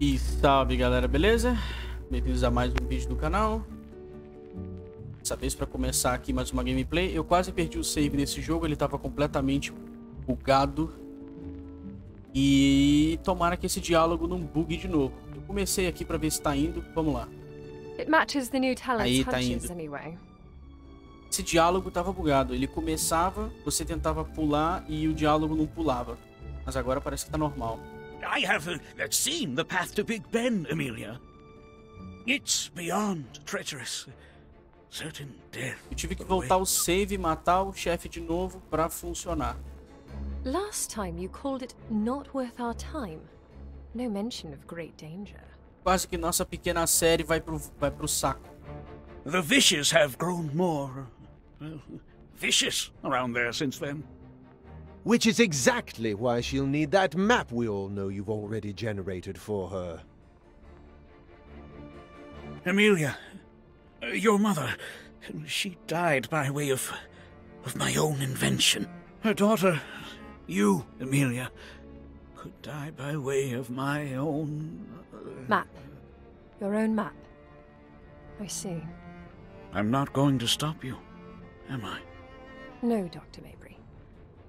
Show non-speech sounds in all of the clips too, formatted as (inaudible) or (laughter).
E salve galera, beleza? Bem-vindos a mais um vídeo do canal. Dessa vez para começar aqui mais uma gameplay. Eu quase perdi o save nesse jogo, ele tava completamente bugado. E tomara que esse diálogo não bugue de novo. Eu comecei aqui para ver se tá indo, vamos lá. Aí tá indo. Esse diálogo tava bugado, ele começava, você tentava pular e o diálogo não pulava. Mas agora parece que tá normal. I have seen the path to Big Ben, Amelia. It's beyond treacherous. Certain death. Eu tive que voltar o save e matar o chefe de novo para funcionar. Last time you called it not worth our time. No mention of great danger. Quase que nossa pequena série vai pro saco. The vicious have grown more vicious around there since then. Which is exactly why she'll need that map we all know you've already generated for her. Amelia, your mother, she died by way of my own invention. Her daughter, you, Amelia, could die by way of my own... map. Your own map. I see. I'm not going to stop you, am I? No, Dr. Mabry.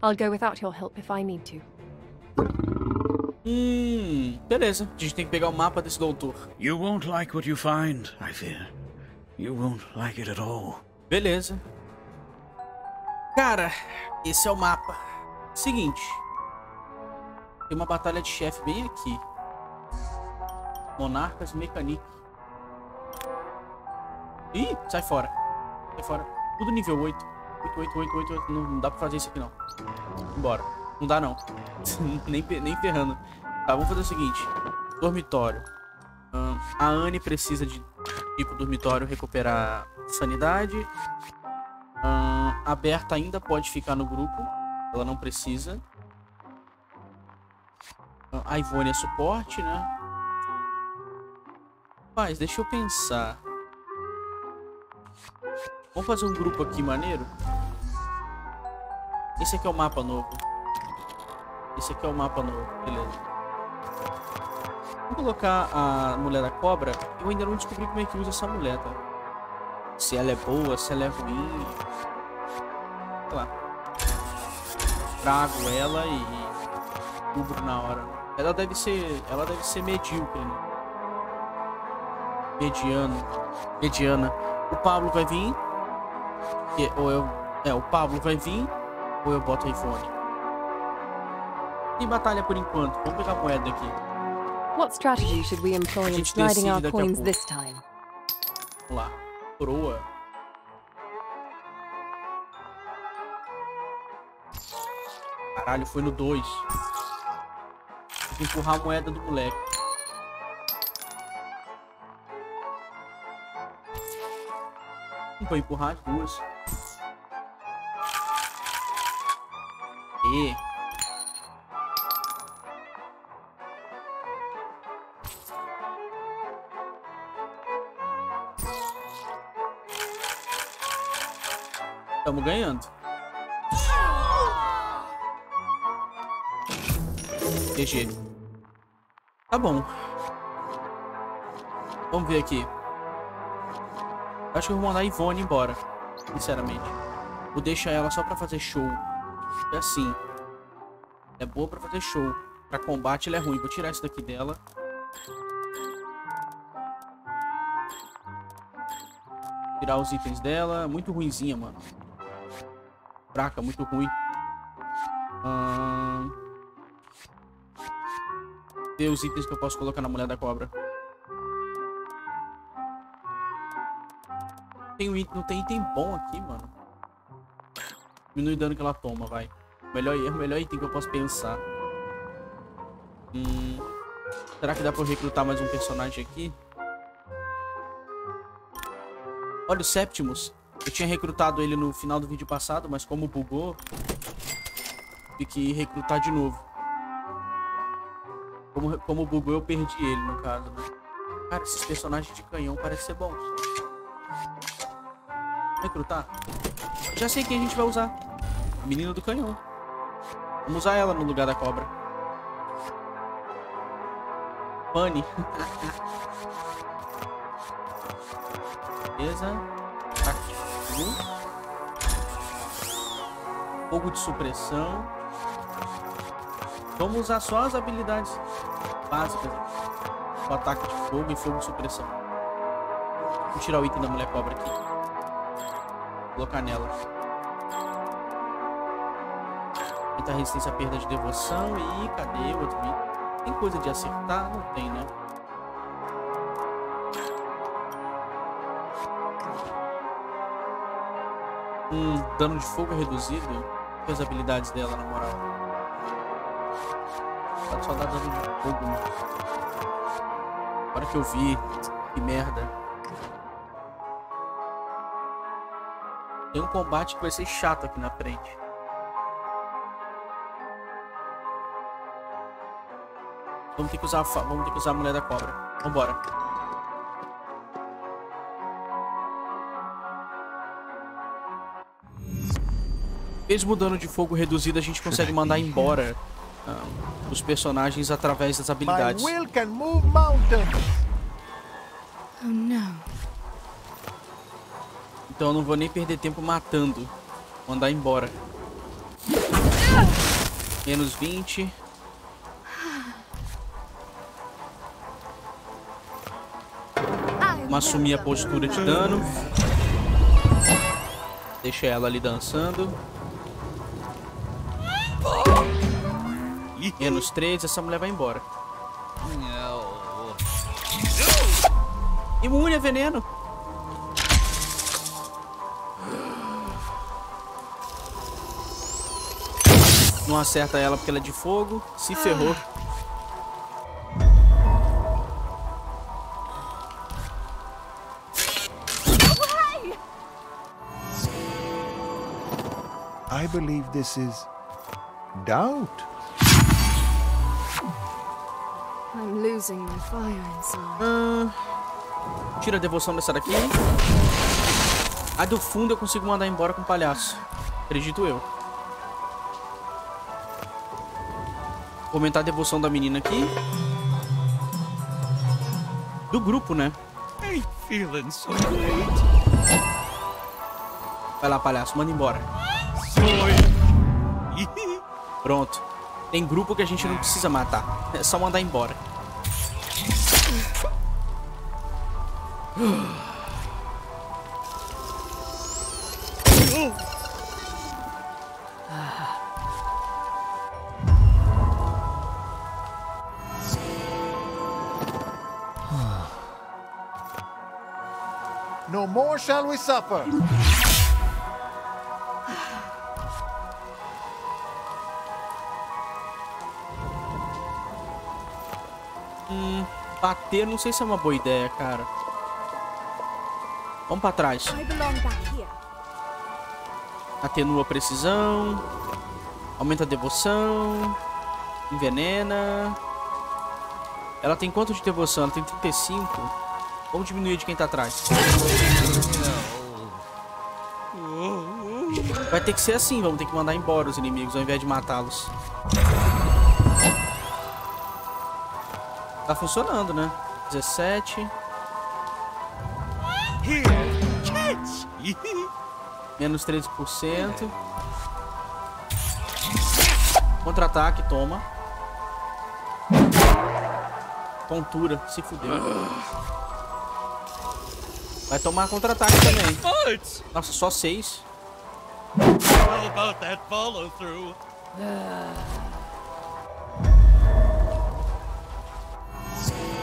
I'll go without your help if I need to. Beleza. A gente tem que pegar o mapa desse doutor. You won't like what you find, I fear. You won't like it at all. Beleza. Cara, esse é o mapa. Seguinte. Tem uma batalha de chefe bem aqui. Monarcas Mécanique. Ih, sai fora. Sai fora. Tudo nível 8. 8. Não dá pra fazer isso aqui, não. Bora. Não dá, não. nem ferrando. Tá, vamos fazer o seguinte. Dormitório. A Anne precisa de ir pro dormitório recuperar sanidade. A Berta ainda pode ficar no grupo. Ela não precisa. A Ivone é suporte, né? Mas deixa eu pensar. Vamos fazer um grupo aqui maneiro. Esse aqui é o mapa novo. Esse aqui é o mapa novo, beleza. Vou colocar a mulher da cobra. Eu ainda não descobri como é que usa essa mulher, tá? Se ela é boa, se ela é ruim. Sei lá. Trago ela e cubro na hora. Ela deve ser medíocre, né? Mediana. O Pablo vai vir. O Pablo vai vir. Ou eu boto a Ivone. E batalha por enquanto. Vamos pegar a moeda aqui. What strategy should we employ in sliding our coins this time? Vamos lá. Proa. Caralho, foi no 2. Tem que empurrar a moeda do moleque. Não vou empurrar as duas. E estamos ganhando. GG. Tá bom. Vamos ver aqui. Acho que eu vou mandar a Ivone embora. Sinceramente. Vou deixar ela só pra fazer show. É assim. É boa pra fazer show. Pra combate ela é ruim. Vou tirar isso daqui dela. Tirar os itens dela. Muito ruinzinha, mano. Fraca, muito ruim. Ver os itens que eu posso colocar na mulher da cobra. Não tem item bom aqui, mano. Diminui o dano que ela toma, vai. Melhor item que eu posso pensar. Será que dá pra eu recrutar mais um personagem aqui? Olha o Septimus. Eu tinha recrutado ele no final do vídeo passado, mas como bugou, tive que recrutar de novo. Como bugou, eu perdi ele, no caso, né? Cara, esses personagens de canhão parecem ser bons. Recrutar. Já sei quem a gente vai usar. A menina do canhão. Vamos usar ela no lugar da cobra. Fanny. Beleza. Aqui. Fogo de supressão. Vamos usar só as habilidades básicas. O ataque de fogo e fogo de supressão. Vou tirar o item da mulher cobra aqui. Vou colocar nela. Muita resistência à perda de devoção. E cadê o outro item? Tem coisa de acertar? Não tem, né? Dano de fogo reduzido. Que as habilidades dela, na moral. Só dá dano de fogo, mano. Agora que eu vi. Que merda. Tem um combate que vai ser chato aqui na frente. Vamos ter que usar a mulher da cobra. Vambora. Mesmo dano de fogo reduzido, a gente consegue mandar embora os personagens através das habilidades. Então eu não vou nem perder tempo matando. Vou mandar embora. Menos 20. Vamos assumir a postura de dano. Deixa ela ali dançando. Menos 3, essa mulher vai embora. Imune a veneno. Não acerta ela porque ela é de fogo. Se ferrou. I believe this is doubt. I'm losing my fire inside. Tira a devoção dessa daqui. A do fundo eu consigo mandar embora com o palhaço. Acredito eu. Vou aumentar a devoção da menina aqui. Do grupo, né? I'm feeling so great. Vai lá, palhaço, manda embora. Pronto. Tem grupo que a gente não precisa matar. É só mandar embora. No more shall we suffer. Bater, não sei se é uma boa ideia, cara. Vamos pra trás. Atenua a precisão. Aumenta a devoção. Envenena. Ela tem quanto de devoção? Ela tem 35. Vamos diminuir de quem tá atrás. Vai ter que ser assim. Vamos ter que mandar embora os inimigos ao invés de matá-los. Tá funcionando, né? 17. Menos 13%. Contra-ataque, toma. Tontura, se fudeu. Vai tomar contra-ataque também. Nossa, só 6.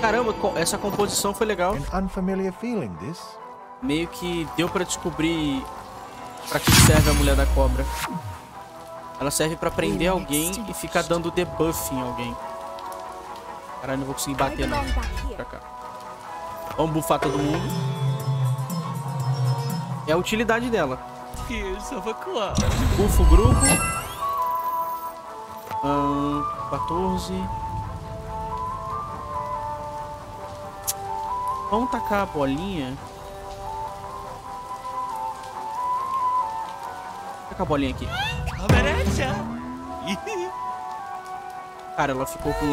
Caramba, essa composição foi legal. Meio que deu pra descobrir pra que serve a mulher da cobra. Ela serve pra prender alguém e ficar dando debuff em alguém. Caralho, não vou conseguir bater não. Pra cá. Vamos bufar todo mundo. É a utilidade dela. Bufa o grupo. 14. Vamos tacar a bolinha. Taca a bolinha aqui. Cara, ela ficou com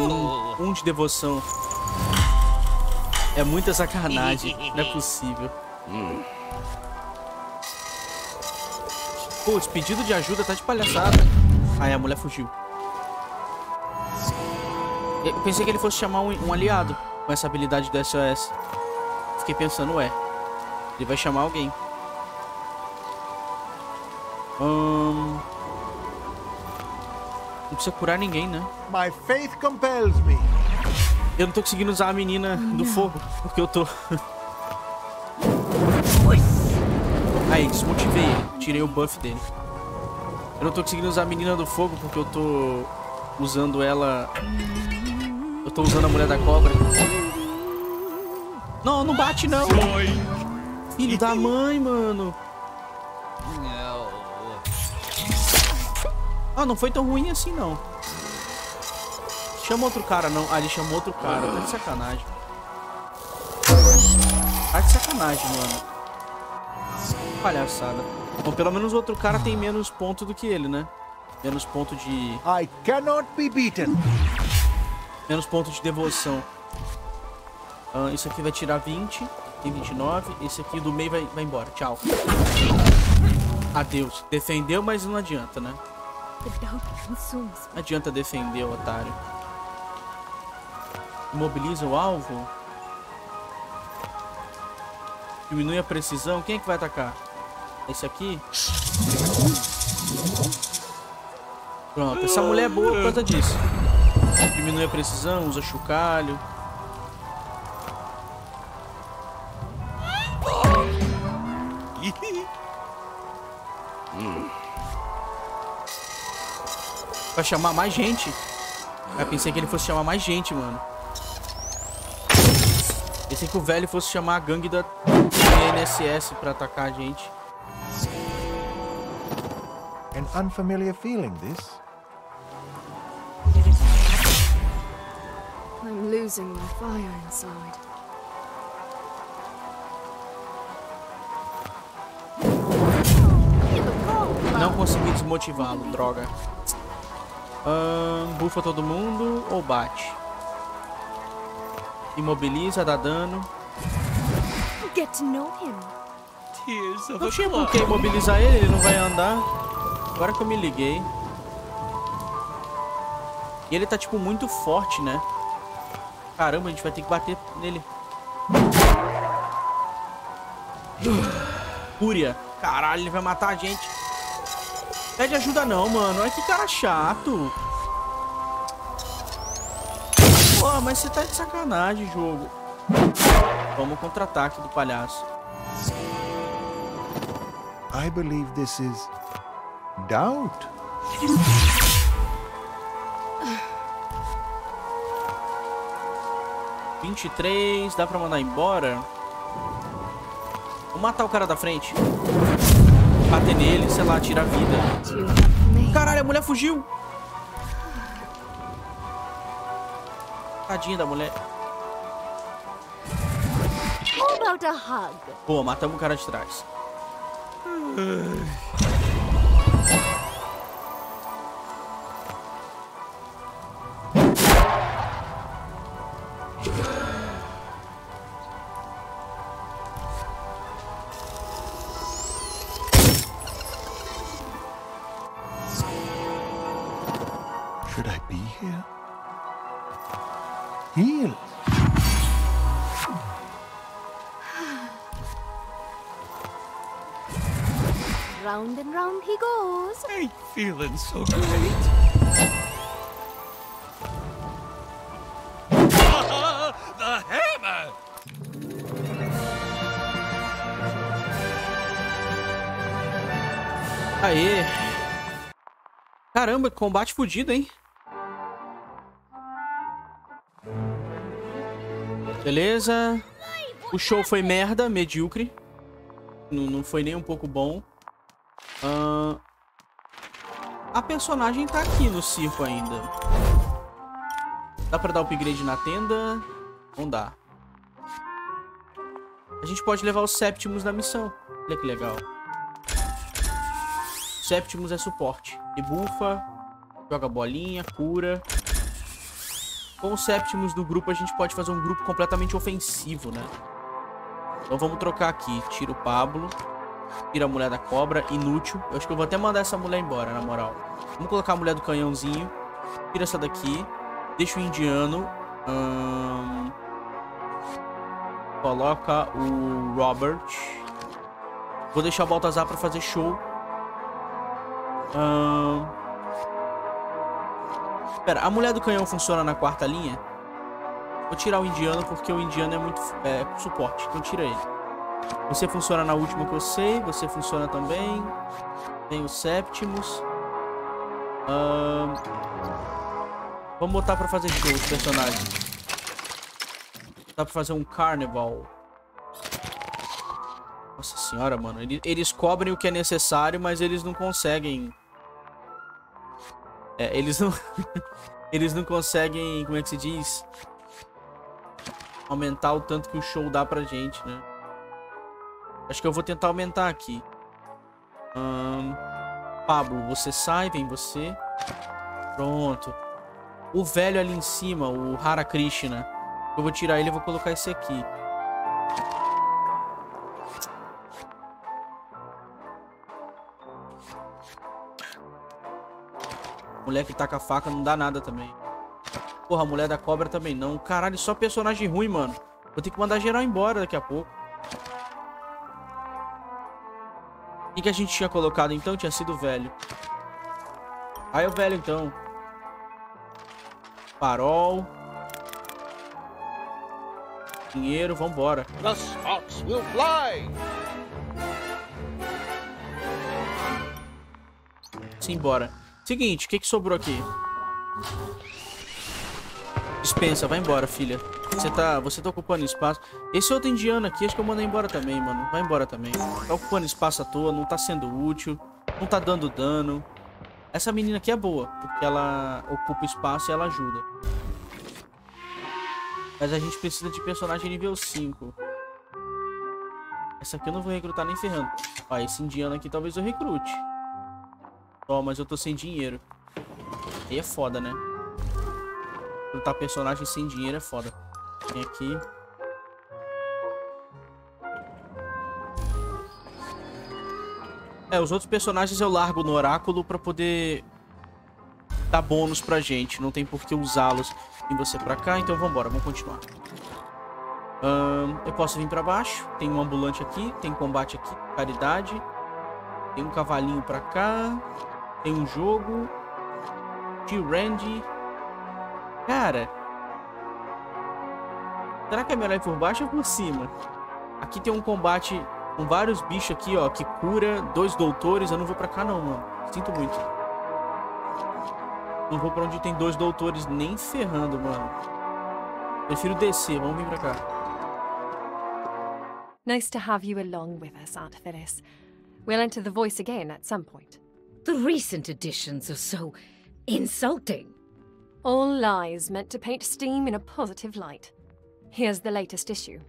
um de devoção. É muita sacanagem. Não é possível. Putz, pedido de ajuda tá de palhaçada. Ai, a mulher fugiu. Eu pensei que ele fosse chamar um aliado com essa habilidade do SOS. Fiquei pensando, ué, ele vai chamar alguém. Não precisa curar ninguém, né? My faith compels me. Eu não tô conseguindo usar a menina do fogo, porque eu tô... Aí, desmotivei ele. Tirei o buff dele. Eu não tô conseguindo usar a menina do fogo, porque eu tô usando ela... Eu tô usando a mulher da cobra. Não, não bate, não. Filho da mãe, mano. Ah, não foi tão ruim assim, não. Chama outro cara, não. Ah, ele chamou outro cara. Tá de sacanagem. Tá de sacanagem, mano. Palhaçada. Bom, pelo menos o outro cara tem menos ponto do que ele, né? Menos ponto de... I cannot be beaten. Menos ponto de devoção. Ah, isso aqui vai tirar 20. Tem 29. Esse aqui do meio vai embora. Tchau. Adeus. Defendeu, mas não adianta, né? Não adianta defender, otário. Imobiliza o alvo. Diminui a precisão. Quem é que vai atacar? Esse aqui? Pronto, essa mulher é boa por causa disso. Diminui a precisão, usa chocalho. Vai chamar mais gente. Eu pensei que ele fosse chamar mais gente, mano. Pensei que o velho fosse chamar a gangue da NSS pra atacar a gente. An unfamiliar feeling, this. I'm losing my fire inside. Não consegui desmotivá-lo, droga. Bufa todo mundo ou bate? Imobiliza, dá dano. Não tinha por que imobilizar ele, ele não vai andar. Agora que eu me liguei. E ele tá tipo muito forte, né? Caramba, a gente vai ter que bater nele. Fúria. Caralho, ele vai matar a gente. Pede ajuda não, mano. Olha que cara chato. Pô, mas você tá de sacanagem, jogo. Vamos contra-ataque do palhaço. I believe this is doubt. (laughs) 23, dá pra mandar embora? Vou matar o cara da frente. Bater nele, sei lá, tirar a vida. Caralho, a mulher fugiu. Tadinha da mulher. Boa, matamos o cara de trás. Round and round he goes. I'm feeling so great. The hammer. Aê. Caramba, combate fudido, hein? Beleza. O show foi merda, medíocre. Não foi nem um pouco bom. A personagem tá aqui no circo ainda. Dá pra dar upgrade na tenda? Não dá. A gente pode levar os Septimus na missão. Olha que legal. Septimus é suporte. Debufa, joga bolinha, cura. com os Septimus do grupo, a gente pode fazer um grupo completamente ofensivo, né? Então vamos trocar aqui. Tira o Pablo. Tira a mulher da cobra. Inútil. Eu acho que eu vou até mandar essa mulher embora, na moral. Vamos colocar a mulher do canhãozinho. Tira essa daqui. Deixa o indiano. Coloca o Robert. Vou deixar o Baltazar pra fazer show. Pera, a mulher do canhão funciona na quarta linha? Vou tirar o indiano porque o indiano é muito suporte. Então tira ele. Você funciona na última que eu sei. Você funciona também. Tem o Septimus. Vamos botar pra fazer show os personagens. Dá pra fazer um carnaval. Nossa senhora, mano. Eles cobrem o que é necessário, mas eles não conseguem... eles não conseguem... Como é que se diz? Aumentar o tanto que o show dá pra gente, né? Acho que eu vou tentar aumentar aqui. Pablo, você sai, vem você. Pronto. O velho ali em cima, o Hara Krishna. Eu vou tirar ele e vou colocar esse aqui. Mulher que taca a faca não dá nada também. Porra, a mulher da cobra também não. Caralho, só personagem ruim, mano. Vou ter que mandar geral embora daqui a pouco. O que a gente tinha colocado então? Tinha sido o velho. Aí o velho então. Parol. Dinheiro, vambora. The sparks will fly. Simbora. Seguinte, o que sobrou aqui? Dispensa, vai embora, filha. Você tá ocupando espaço. Esse outro indiano aqui, acho que eu mandei embora também, mano. Vai embora também. Tá ocupando espaço à toa, não tá sendo útil. Não tá dando dano. Essa menina aqui é boa, porque ela ocupa espaço e ela ajuda. Mas a gente precisa de personagem nível 5. Essa aqui eu não vou recrutar nem ferrando. Ó, esse indiano aqui talvez eu recrute. Ó, mas eu tô sem dinheiro. Aí é foda, né? Recrutar personagem sem dinheiro é foda. Vem aqui. É, os outros personagens eu largo no oráculo pra poder... Dá bônus pra gente, não tem por que usá-los. Vem você pra cá, então vambora, vamos continuar. Eu posso vir pra baixo. Tem um ambulante aqui, tem combate aqui, caridade. Tem um cavalinho pra cá. Tem um jogo de Randy. Cara, será que é melhor ir por baixo ou por cima? Aqui tem um combate com vários bichos aqui, ó, que cura. Dois doutores, eu não vou pra cá não, mano. Sinto muito. Não vou pra onde tem dois doutores nem ferrando, mano. Prefiro descer. Vamos vir pra cá. Nice to have you along with us, Aunt Phyllis. We'll enter the voice again at some point. The recent editions are so insulting. All lies meant to paint Steam in a positive light. Here's the latest issue.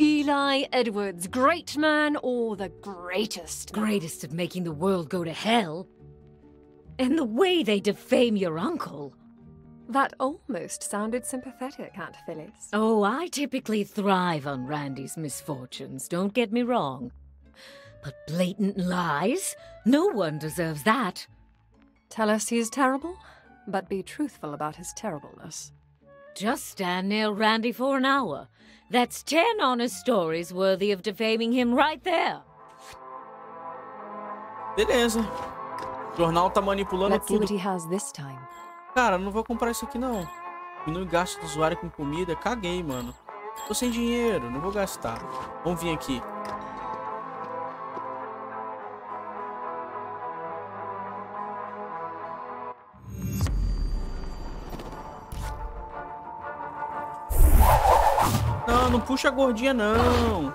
Eli Edwards, great man or the greatest? Greatest at making the world go to hell. And the way they defame your uncle. That almost sounded sympathetic, Aunt Phyllis. Oh, I typically thrive on Randy's misfortunes, don't get me wrong. But blatant lies? No one deserves that. Tell us he's terrible, but be truthful about his terribleness. Just stand near Randy for an hour. That's 10 honest stories worthy of defaming him right there. Beleza. O jornal tá manipulando tudo. Cara, não vou comprar isso aqui não. Diminui o gasto do usuário com comida. Caguei, mano. Tô sem dinheiro, não vou gastar. Vamos vir aqui. Não, não puxa a gordinha não.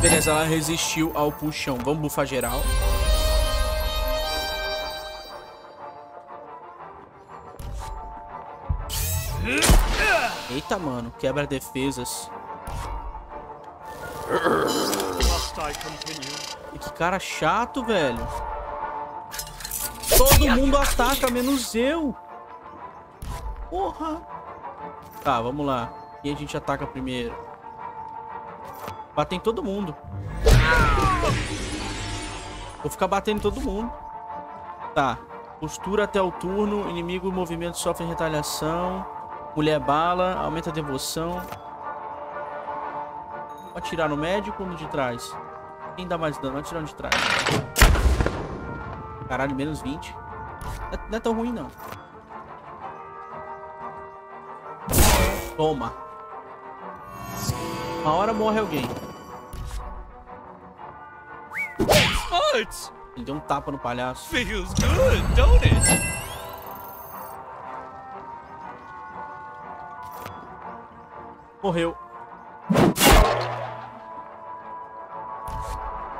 Beleza, ela resistiu ao puxão. Vamos bufar geral. Eita, mano. Quebra defesas. Que cara chato, velho. Todo mundo ataca, menos eu. Porra! Tá, vamos lá. E a gente ataca primeiro. Bater em todo mundo. Vou ficar batendo em todo mundo. Tá. Postura até o turno. Inimigo e movimento sofrem retaliação. Mulher bala. Aumenta a devoção. Atirar no médico ou no de trás? Quem dá mais dano? Atirar no de trás. Caralho, menos 20. Não é tão ruim, não. Toma. Uma hora morre alguém. Ele deu um tapa no palhaço. Feels good, don't it? Morreu.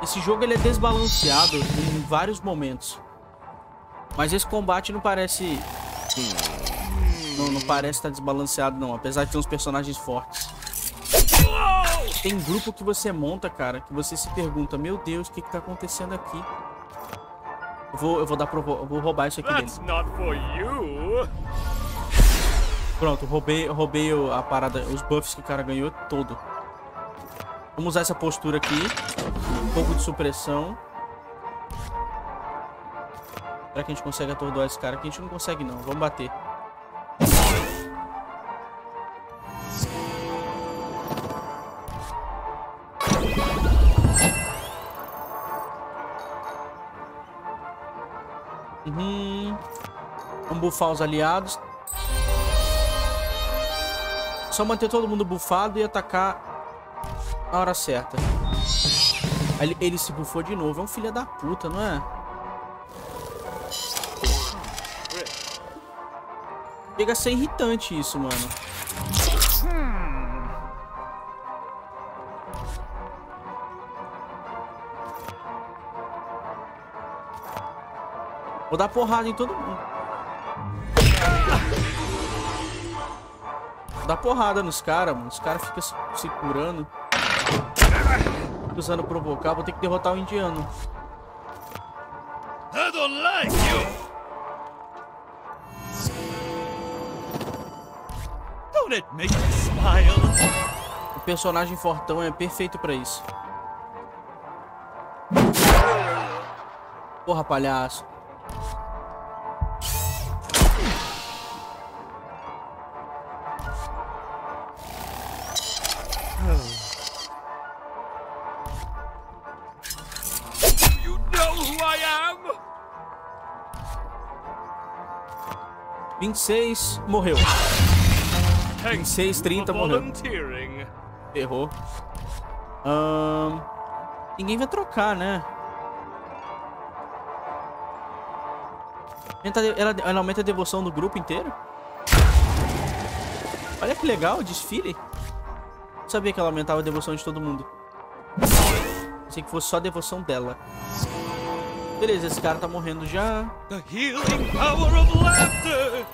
Esse jogo ele é desbalanceado em vários momentos. Mas esse combate não parece... Não parece estar desbalanceado, não. Apesar de ter uns personagens fortes. Tem grupo que você monta, cara, que você se pergunta, meu Deus, o que tá acontecendo aqui? Eu vou roubar isso aqui dele. Pronto, roubei a parada, os buffs que o cara ganhou todo. Vamos usar essa postura aqui. Um pouco de supressão. Será que a gente consegue atordoar esse cara aqui? A gente não consegue, não. Vamos bater. Vamos bufar os aliados. Só manter todo mundo bufado e atacar na hora certa. Ele se bufou de novo. É um filho da puta, não é? Chega a ser irritante isso, mano. Vou dar porrada em todo mundo. Vou dar porrada nos caras, mano. Os caras ficam se curando. Usando provocar, vou ter que derrotar o indiano. I don't like you. Don't it make me smile? O personagem fortão é perfeito pra isso. Porra, palhaço. Morreu. 26, 30, morreu. Errou. Ninguém vai trocar, né? Ela aumenta a devoção do grupo inteiro? Olha que legal o desfile. Não sabia que ela aumentava a devoção de todo mundo. Pensei que fosse só a devoção dela. Beleza, esse cara tá morrendo já. The healing power of laughter.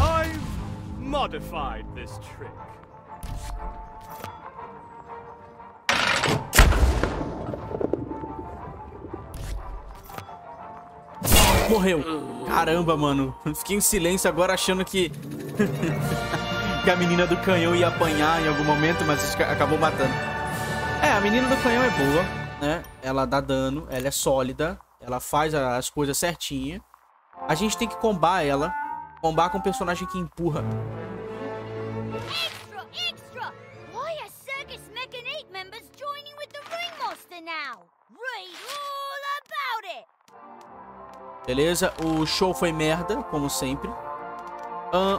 I've modified this trick. Morreu. Caramba, mano. Fiquei em silêncio agora achando que... que a menina do canhão ia apanhar em algum momento, mas acabou matando. É, a menina do canhão é boa, né? Ela dá dano, ela é sólida, ela faz as coisas certinha. A gente tem que combar ela. Combar com o personagem que empurra. Extra, extra! Why are Circus Mécanique members joining with the Ringmaster now? Read all about it! Beleza, o show foi merda, como sempre.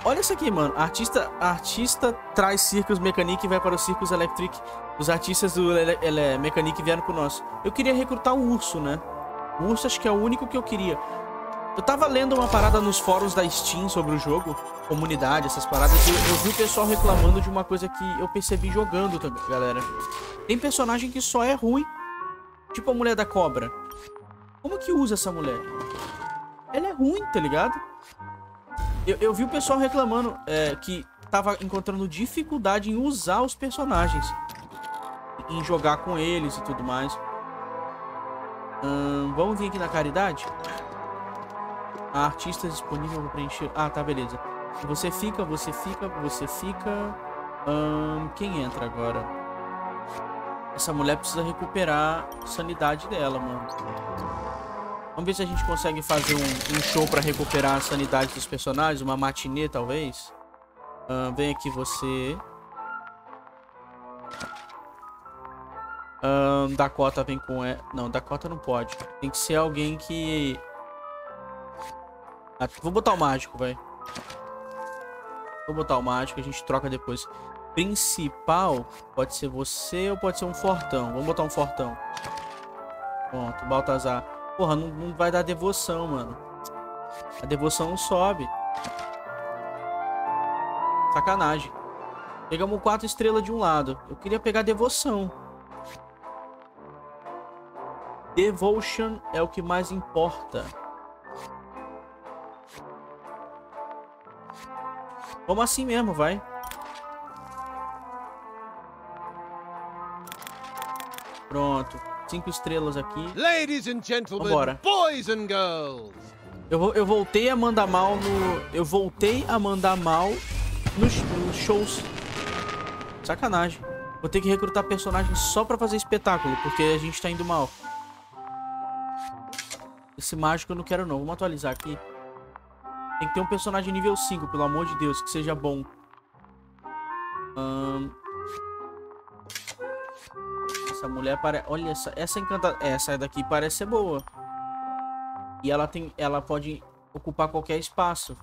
Olha isso aqui, mano. Artista traz Circus Mécanique e vai para o Circus Electrique. Os artistas do Mécanique vieram pro nosso. Eu queria recrutar o urso, né? O urso acho que é o único que eu queria. Eu tava lendo uma parada nos fóruns da Steam sobre o jogo. Comunidade, essas paradas. E eu vi o pessoal reclamando de uma coisa que eu percebi jogando também, galera. Tem personagem que só é ruim. Tipo a Mulher da Cobra. Como que usa essa mulher? Ela é ruim, tá ligado? Eu vi o pessoal reclamando que tava encontrando dificuldade em usar os personagens, em jogar com eles e tudo mais. Vamos vir aqui na caridade. Há artistas disponíveis para preencher. Ah, tá, beleza. Você fica. Quem entra agora? Essa mulher precisa recuperar a sanidade dela, mano. Vamos ver se a gente consegue fazer um show pra recuperar a sanidade dos personagens. Uma matinê, talvez. Vem aqui você. Dakota vem com... Não, Dakota não pode. Tem que ser alguém que... vou botar o mágico, vai. Vou botar o mágico, a gente troca depois. Principal pode ser você ou pode ser um fortão. Vamos botar um fortão. Pronto, Baltazar. Porra, não vai dar devoção, mano. A devoção não sobe. Sacanagem. Pegamos 4 estrelas de um lado. Eu queria pegar devoção. Devotion é o que mais importa. Vamos assim mesmo, vai. Pronto. 5 estrelas aqui. Ladies and gentlemen, vambora. Boys and girls. Eu voltei a mandar mal no... Eu voltei a mandar mal nos shows. Sacanagem. Vou ter que recrutar personagens só pra fazer espetáculo, porque a gente tá indo mal. Esse mágico eu não quero não. Vamos atualizar aqui. Tem que ter um personagem nível 5, pelo amor de Deus, que seja bom. Essa mulher parece... Olha, essa encantada... Essa daqui parece ser boa. E ela tem... Ela pode ocupar qualquer espaço.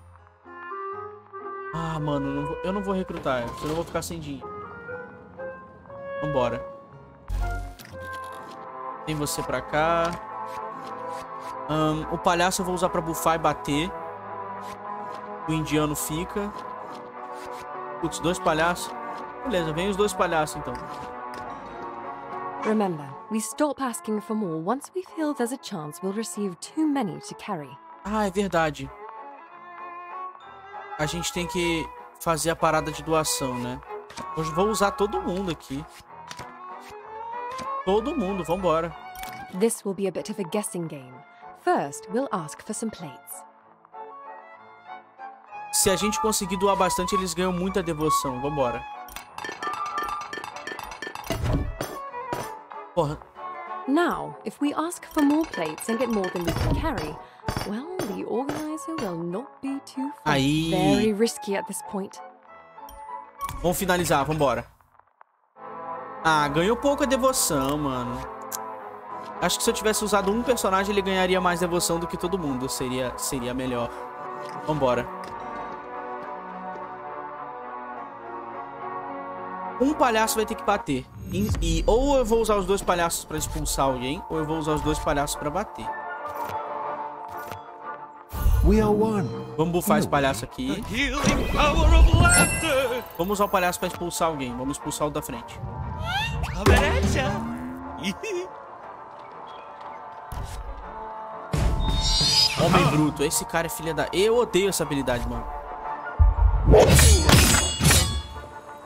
Ah, mano, eu não vou recrutar. Senão eu vou ficar sem dinheiro. Vambora. Tem você pra cá. O palhaço eu vou usar pra bufar e bater. O indiano fica. Putz, 2 palhaços. Beleza, vem os 2 palhaços então. Remember, we stop asking for more once we feel there's a chance we'll receive too many to carry. Ah, é verdade. A gente tem que fazer a parada de doação, né? Hoje vou usar todo mundo aqui. Todo mundo, vambora. This will be a bit of a guessing game. First, we'll ask for some plates. Se a gente conseguir doar bastante, eles ganham muita devoção. Vambora. Porra. Now, if we ask for more plates and get more than we can carry, well, the organizer will not be too far. Aí. Very risky at this point. Vamos finalizar, vambora. Ah, ganhou pouca devoção, mano. Acho que se eu tivesse usado um personagem, ele ganharia mais devoção do que todo mundo. Seria melhor. Vambora. 1 palhaço vai ter que bater. E ou eu vou usar os 2 palhaços pra expulsar alguém, ou eu vou usar os 2 palhaços pra bater. We are one. Vamos bufar esse palhaço aqui. Vamos usar o palhaço pra expulsar alguém. Vamos expulsar o da frente. Homem bruto. Esse cara é filha da... Eu odeio essa habilidade, mano.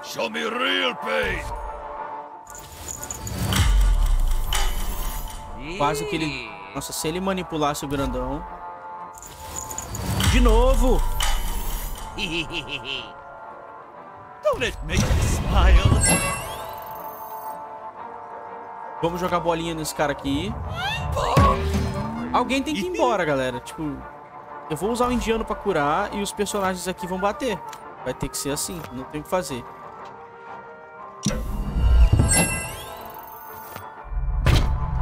Show me real pain. Quase que ele... Nossa, se ele manipulasse o grandão... De novo! Don't let me smile. Vamos jogar bolinha nesse cara aqui. Alguém tem que ir embora, galera. Tipo, eu vou usar o indiano pra curar e os personagens aqui vão bater. Vai ter que ser assim, não tem o que fazer.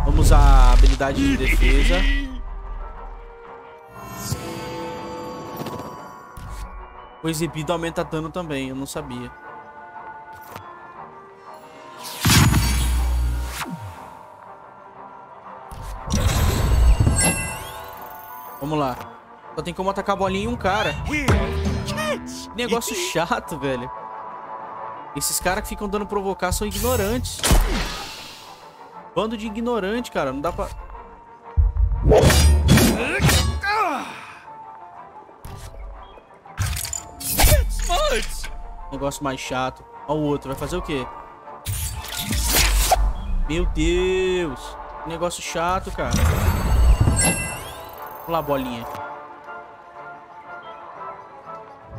Vamos usar a habilidade de defesa. O exibido aumenta dano também, eu não sabia. Vamos lá. Só tem como atacar a bolinha em um cara. Negócio chato, velho. Esses caras que ficam dando provocar são ignorantes. Bando de ignorante, cara. Não dá pra... Negócio mais chato. Olha o outro. Vai fazer o quê? Meu Deus. Negócio chato, cara. Vamos lá, bolinha.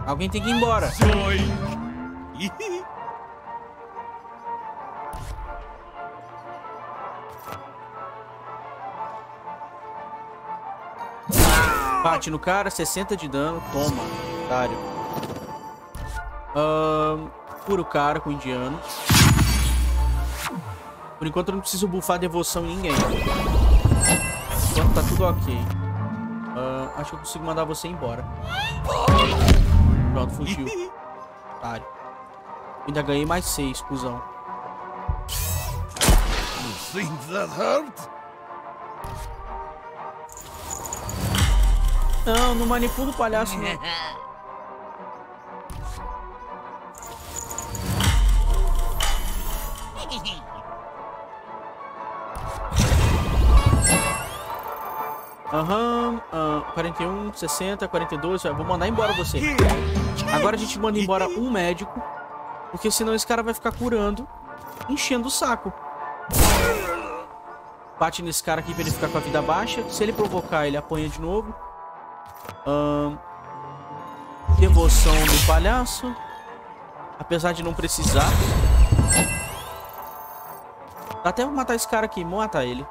Alguém tem que ir embora. Bate no cara, 60 de dano. Toma, otário. Cura o cara com o indiano. Por enquanto eu não preciso bufar devoção em ninguém. Enquanto tá tudo ok. Acho que eu consigo mandar você embora. Pronto, fugiu. Otário. Ainda ganhei mais 6, cuzão. Você acha que isso dói? Não, não manipula o palhaço, não. Aham, 41, 60, 42, vou mandar embora você. Agora a gente manda embora um médico, porque senão esse cara vai ficar curando, enchendo o saco. Bate nesse cara aqui pra ele ficar com a vida baixa. Se ele provocar, ele apanha de novo. Devoção do palhaço. Apesar de não precisar. Dá até pra matar esse cara aqui. Mata ele.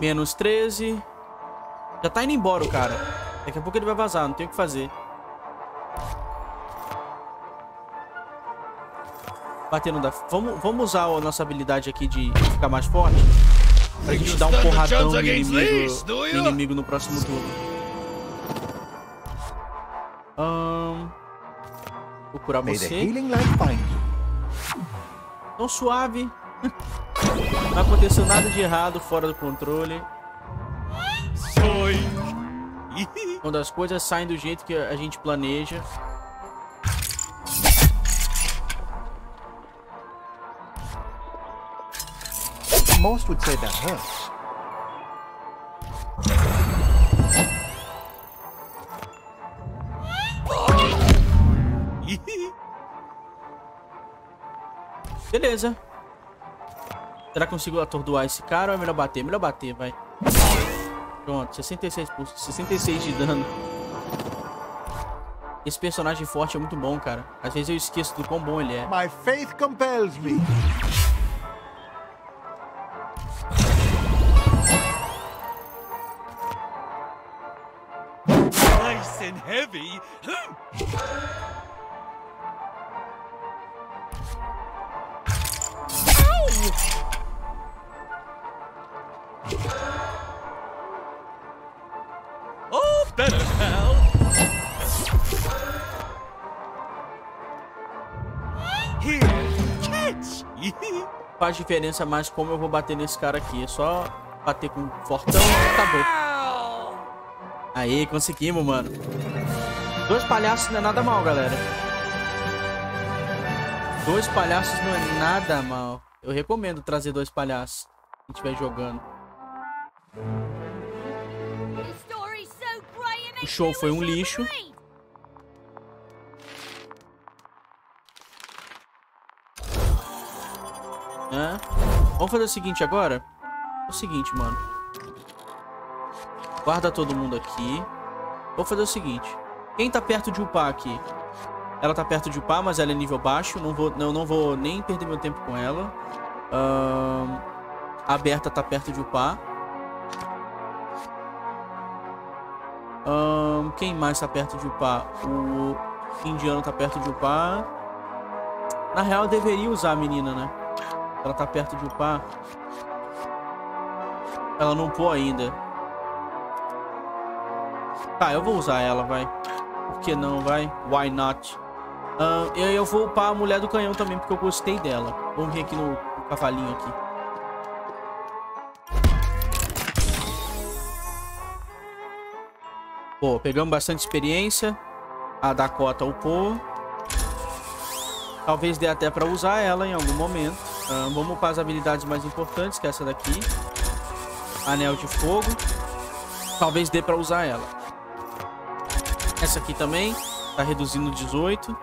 Menos 13. Já tá indo embora o cara. Daqui a pouco ele vai vazar, não tem o que fazer. Batendo da... Vamos usar a nossa habilidade aqui de ficar mais forte. Pra gente dar um porradão no inimigo no próximo turno. Vou curar você. Tão suave. Não aconteceu nada de errado, fora do controle. Quando as coisas saem do jeito que a gente planeja. Most would say that hurts. Beleza. Será que eu consigo atordoar esse cara ou é melhor bater? Melhor bater, vai. Pronto, 66 de dano. Esse personagem forte é muito bom, cara. Às vezes eu esqueço do quão bom ele é. My faith compels me. Nice and heavy. Faz diferença mais como eu vou bater nesse cara aqui. É só bater com fortão e acabou. Aí, conseguimos, mano. 2 palhaços não é nada mal, galera. 2 palhaços não é nada mal. Eu recomendo trazer 2 palhaços se estiver jogando. O show foi um lixo. É. Vamos fazer o seguinte agora. O seguinte, mano. Guarda todo mundo aqui. Vou fazer o seguinte. Quem tá perto de upar aqui? Ela tá perto de upar, mas ela é nível baixo. Não vou nem perder meu tempo com ela. A Berta tá perto de upar. Quem mais tá perto de upar? O indiano tá perto de upar. Na real, eu deveria usar a menina, né? Ela tá perto de upar. Ela não upou ainda. Tá, eu vou usar ela, vai. Por que não, vai? Why not? Eu vou upar a mulher do canhão também, porque eu gostei dela. Vamos vir aqui no cavalinho aqui. Pô, pegamos bastante experiência. A Dakota upou. Talvez dê até pra usar ela em algum momento. Vamos upar as habilidades mais importantes, que é essa daqui. Anel de fogo. Talvez dê pra usar ela. Essa aqui também. Tá reduzindo 18.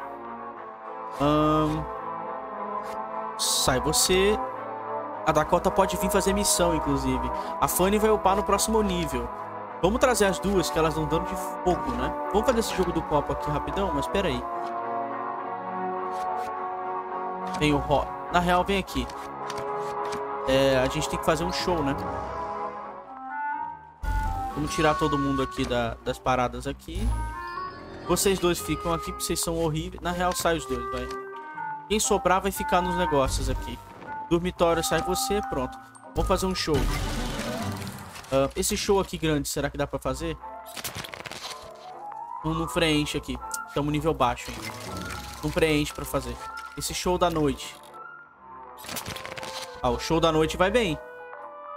Sai você. A Dakota pode vir fazer missão, inclusive. A Fanny vai upar no próximo nível. Vamos trazer as duas, que elas dão dano de fogo, né? Vamos fazer esse jogo do copo aqui rapidão, mas espera aí. Tem o Rob. Na real, vem aqui. A gente tem que fazer um show, né? Vamos tirar todo mundo aqui das paradas aqui. Vocês dois ficam aqui, porque vocês são horríveis. Na real, sai os dois, vai. Quem sobrar vai ficar nos negócios aqui. Dormitório, sai você, pronto. Vamos fazer um show. Esse show aqui grande, será que dá pra fazer? Não preenche aqui. Estamos nível baixo. Não preenche pra fazer. Esse show da noite. Ah, o show da noite vai bem.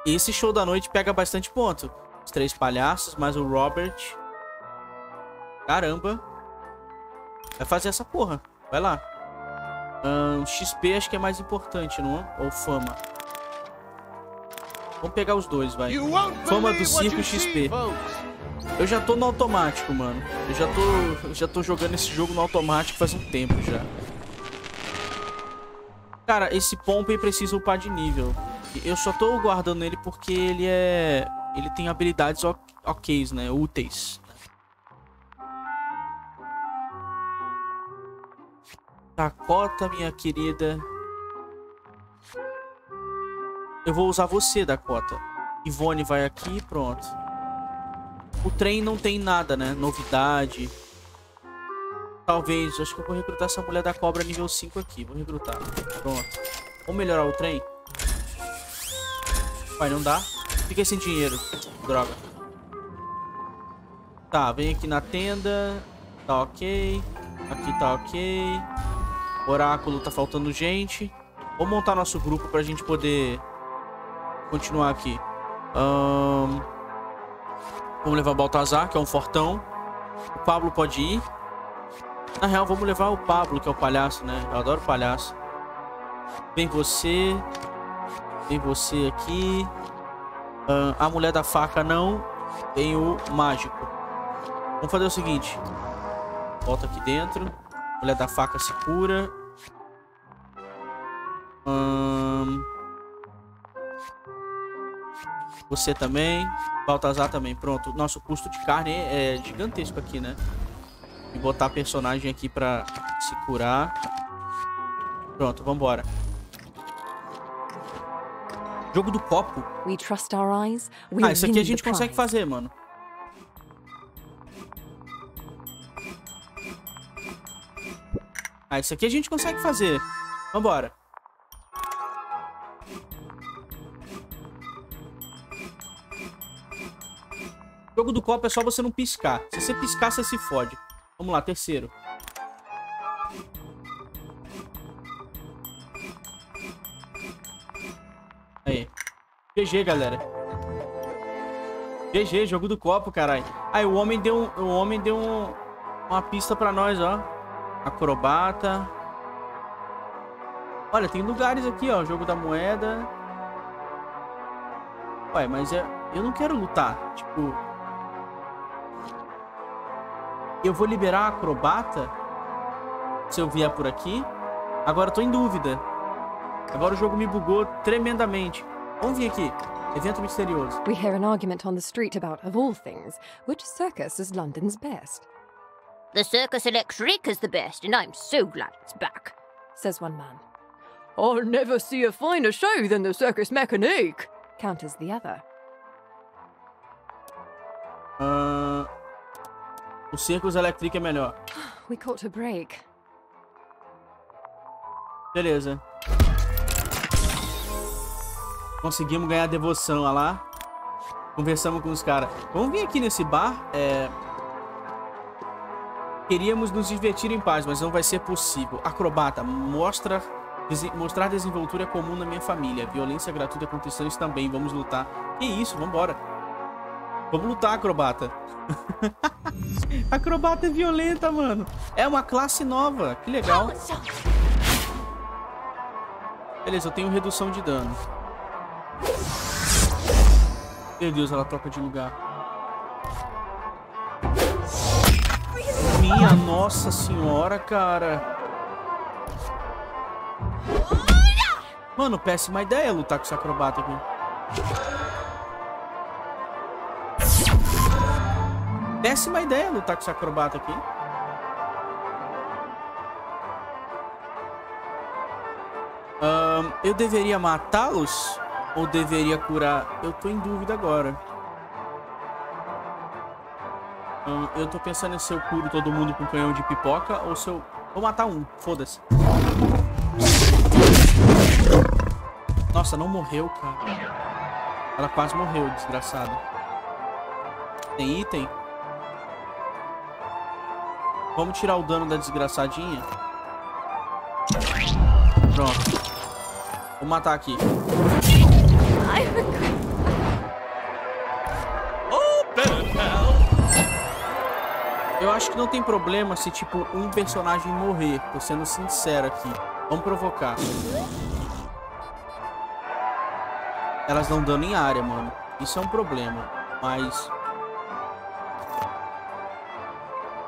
Esse show da noite pega bastante ponto. Os três palhaços, mais o Robert. Caramba. Vai fazer essa porra. Vai lá. XP acho que é mais importante, não é? Ou fama. Vamos pegar os dois, vai. Fama do circo, XP. Eu já tô no automático, mano. Eu já tô jogando esse jogo no automático faz um tempo já. Cara, esse Pompeu precisa upar de nível. Eu só tô guardando ele porque ele é... Ele tem habilidades ok, né? Úteis. Dakota, minha querida. Eu vou usar você, Dakota. Ivone vai aqui, pronto. O trem não tem nada, né? Novidade. Talvez, acho que eu vou recrutar essa mulher da cobra nível 5 aqui. Vou recrutar. Pronto. Vamos melhorar o trem? Vai, não dá. Fiquei sem dinheiro. Droga. Tá, vem aqui na tenda. Tá ok. Aqui tá ok. Oráculo, tá faltando gente. Vou montar nosso grupo pra gente poder continuar aqui. Vamos levar o Baltazar, que é um fortão. O Pablo pode ir. Na real, vamos levar o Pablo, que é o palhaço, né? Eu adoro palhaço. Vem você. Vem você aqui. A mulher da faca não. Tem o mágico. Vamos fazer o seguinte. Volta aqui dentro. Mulher da faca se cura. Você também. Baltazar também. Pronto. Nosso custo de carne é gigantesco aqui, né? E botar personagem aqui pra se curar. Pronto, vambora. Jogo do copo. Ah, isso aqui a gente consegue fazer, mano. Ah, isso aqui a gente consegue fazer. Vambora. Jogo do copo é só você não piscar. Se você piscar, você se fode. Vamos lá, terceiro. Aí. GG, galera. GG, jogo do copo, caralho. Aí, o homem deu uma pista pra nós, ó. Acrobata. Olha, tem lugares aqui, ó. Jogo da moeda. Ué, mas é... Eu não quero lutar. Tipo... Eu vou liberar a acrobata? Se eu vier por aqui. Agora eu tô em dúvida. Agora o jogo me bugou tremendamente. Vamos vir aqui. Evento misterioso. We hear an argument on the street about, of all things, which circus is London's best. The Circus Electrique is the best, and I'm so glad it's back, says one man. I'll never see a finer show than the Circus Mécanique, counters the other. O Circus Electrique é melhor. We caught a break. Beleza. Conseguimos ganhar a devoção, olha lá. Conversamos com os caras. Vamos vir aqui nesse bar. Queríamos nos divertir em paz, mas não vai ser possível. Acrobata. Mostrar desenvoltura é comum na minha família. Violência gratuita contra também. Vamos lutar. Que isso, vambora. Vamos lutar, acrobata. Acrobata é violenta, mano. É uma classe nova. Que legal. Beleza, eu tenho redução de dano. Meu Deus, ela troca de lugar. Minha nossa senhora, cara. Mano, péssima ideia lutar com esse acrobata aqui. Péssima ideia lutar com esse acrobata aqui. Eu deveria matá-los ou deveria curar? Eu tô em dúvida agora. Eu tô pensando em se eu curo todo mundo com um canhão de pipoca ou se eu... Vou matar um, foda-se. Nossa, não morreu, cara. Ela quase morreu, desgraçada. Tem item? Vamos tirar o dano da desgraçadinha. Pronto. Vou matar aqui. Eu acho que não tem problema se, tipo, um personagem morrer. Tô sendo sincero aqui. Vamos provocar. Elas dão dano em área, mano. Isso é um problema. Mas...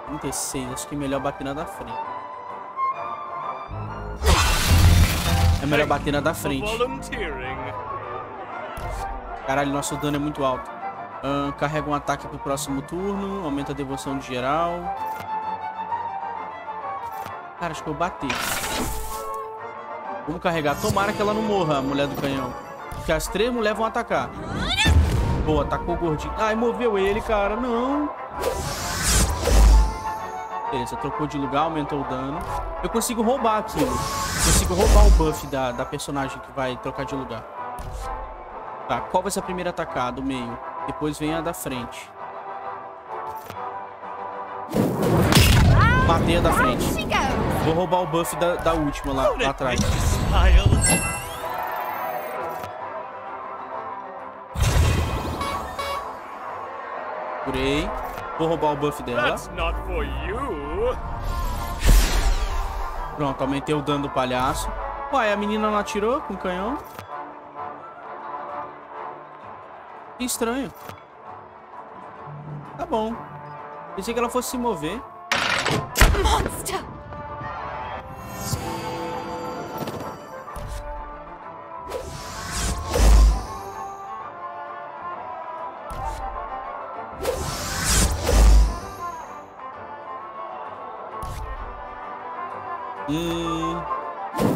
36. Acho que é melhor bater na da frente. É melhor bater na da frente. Caralho, nosso dano é muito alto. Carrega um ataque pro próximo turno. Aumenta a devoção de geral. Cara, acho que eu bati. Vamos carregar. Tomara que ela não morra, a mulher do canhão. Porque as três mulheres vão atacar. Boa, atacou o gordinho. Ai, moveu ele, cara. Não. Beleza, trocou de lugar, aumentou o dano. Eu consigo roubar aquilo. Consigo roubar o buff da personagem que vai trocar de lugar. Tá, qual vai ser a primeira atacada? Do meio. Depois vem a da frente. Matei a da frente. Vou roubar o buff da última lá atrás. Curei. Vou roubar o buff dela. Pronto, aumentei o dano do palhaço. Uai, a menina não atirou com o canhão? Que estranho. Tá bom. Pensei que ela fosse se mover. Monster.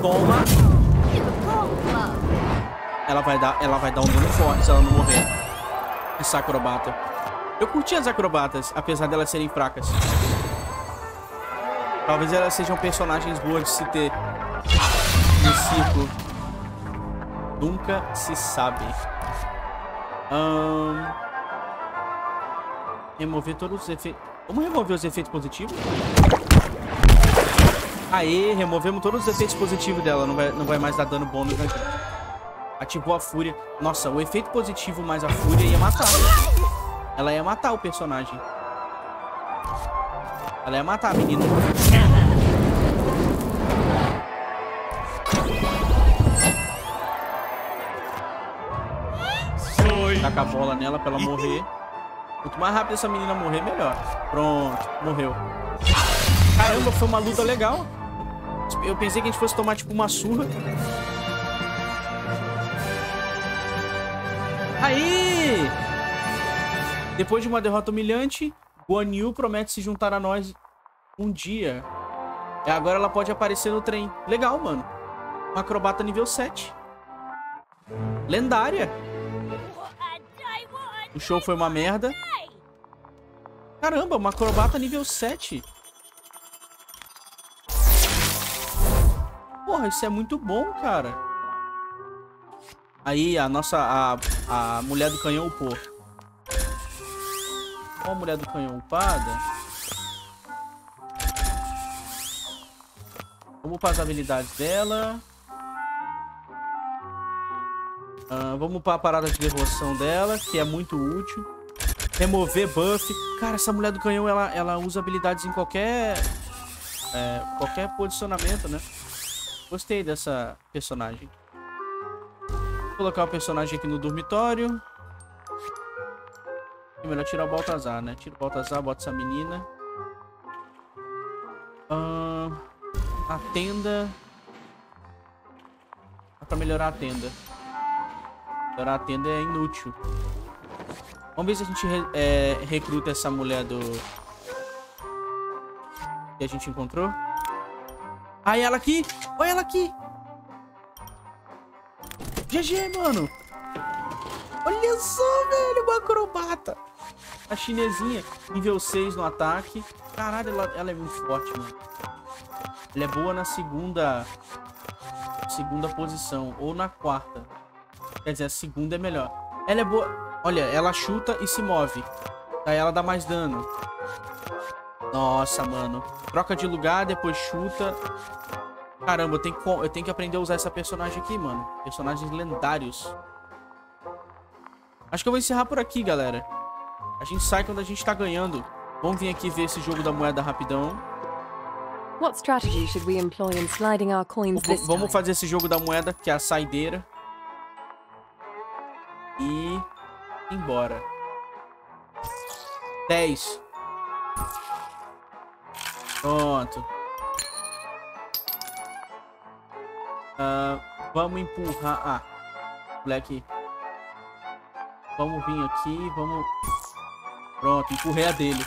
Toma. Ela vai dar um dano forte se ela não morrer. Essa acrobata. Eu curti as acrobatas, apesar delas serem fracas. Talvez elas sejam personagens boas de se ter no circo. Nunca se sabe. Remover todos os efeitos. Vamos remover os efeitos positivos? Aê, removemos todos os efeitos positivos dela. Não vai mais dar dano bônus, né, gente? Ativou a fúria. Nossa, o efeito positivo mais a fúria ia matar. Ela ia matar o personagem. Ela ia matar a menina. Taca a bola nela pra ela morrer. Quanto mais rápido essa menina morrer, melhor. Pronto, morreu. Caramba, foi uma luta legal. Eu pensei que a gente fosse tomar, tipo, uma surra. Aí! Depois de uma derrota humilhante, Guan Yu promete se juntar a nós um dia. E agora ela pode aparecer no trem. Legal, mano. Uma acrobata nível 7. Lendária. O show foi uma merda. Caramba, uma acrobata nível 7. Porra, isso é muito bom, cara. Aí, a mulher do canhão upou. Qual a mulher do canhão upada? Vamos upar as habilidades dela. Vamos upar a parada de devoção dela, que é muito útil. remover buff. Cara, essa mulher do canhão, ela usa habilidades em qualquer posicionamento, né? Gostei dessa personagem. Vou colocar o personagem aqui no dormitório. É melhor tirar o Baltazar, né? Tira o Baltazar, bota essa menina. A tenda. Dá pra melhorar a tenda. Melhorar a tenda é inútil. Vamos ver se a gente recruta essa mulher do... que a gente encontrou. Ai, ela aqui! Olha ela aqui! GG, mano! Olha só, velho! Uma acrobata! A chinesinha, nível 6 no ataque. Caralho, ela é muito forte, mano. Ela é boa na segunda posição. Ou na quarta. Quer dizer, a segunda é melhor. Ela é boa... Olha, ela chuta e se move. Daí ela dá mais dano. Nossa, mano. Troca de lugar, depois chuta. Caramba, eu tenho que aprender a usar essa personagem aqui, mano. Personagens lendários. Acho que eu vou encerrar por aqui, galera. A gente sai quando a gente tá ganhando. Vamos vir aqui ver esse jogo da moeda rapidão. Vamos fazer esse jogo da moeda, que é a saideira. E... embora. 10. Pronto. Vamos empurrar. Ah, moleque. Vamos vir aqui. Vamos. Pronto, empurrei a dele.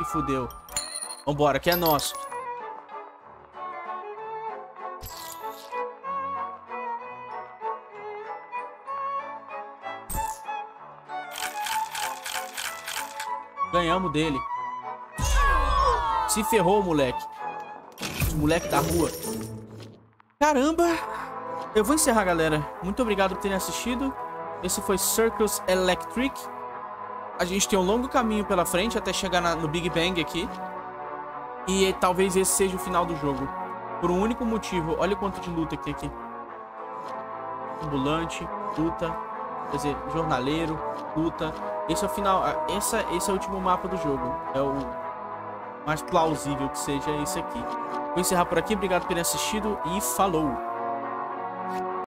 E fudeu. Vambora, que é nosso. Ganhamos dele. Se ferrou, moleque. Moleque da rua. Caramba. Eu vou encerrar, galera. Muito obrigado por terem assistido. Esse foi Circus Electrique. A gente tem um longo caminho pela frente até chegar no Big Bang aqui. E talvez esse seja o final do jogo. Por um único motivo. Olha o quanto de luta que tem aqui. Ambulante, luta. Quer dizer, jornaleiro, luta. Esse é o final. Esse é o último mapa do jogo. É o mais plausível que seja esse aqui. Vou encerrar por aqui. Obrigado por terem assistido e falou!